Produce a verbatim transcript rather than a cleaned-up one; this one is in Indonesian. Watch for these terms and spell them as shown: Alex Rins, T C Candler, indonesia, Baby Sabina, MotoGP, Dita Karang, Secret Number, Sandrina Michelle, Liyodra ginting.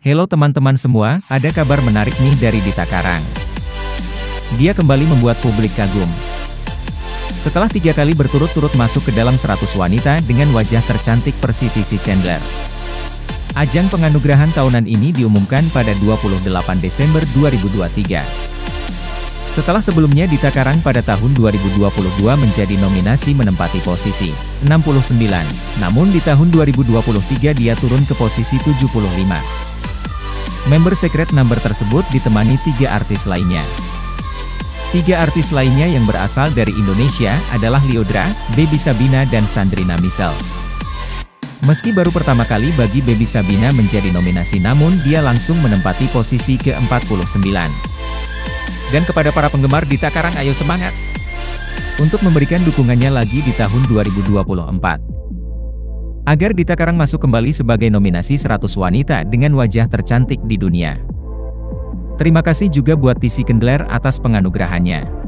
Halo teman-teman semua, ada kabar menarik nih dari Dita Karang. Dia kembali membuat publik kagum. Setelah tiga kali berturut-turut masuk ke dalam seratus wanita dengan wajah tercantik versi T C Candler. Ajang penganugerahan tahunan ini diumumkan pada dua puluh delapan Desember dua ribu dua puluh tiga. Setelah sebelumnya Dita Karang pada tahun dua ribu dua puluh dua menjadi nominasi menempati posisi enam puluh sembilan, namun di tahun dua ribu dua puluh tiga dia turun ke posisi tujuh puluh lima. Member Secret Number tersebut ditemani tiga artis lainnya. Tiga artis lainnya yang berasal dari Indonesia adalah Liyodra, Baby Sabina dan Sandrina Michelle. Meski baru pertama kali bagi Baby Sabina menjadi nominasi, namun dia langsung menempati posisi ke empat puluh sembilan. Dan kepada para penggemar Dita Karang, ayo semangat! Untuk memberikan dukungannya lagi di tahun dua ribu dua puluh empat. Agar Dita Karang masuk kembali sebagai nominasi seratus wanita dengan wajah tercantik di dunia. Terima kasih juga buat T C Candler atas penganugerahannya.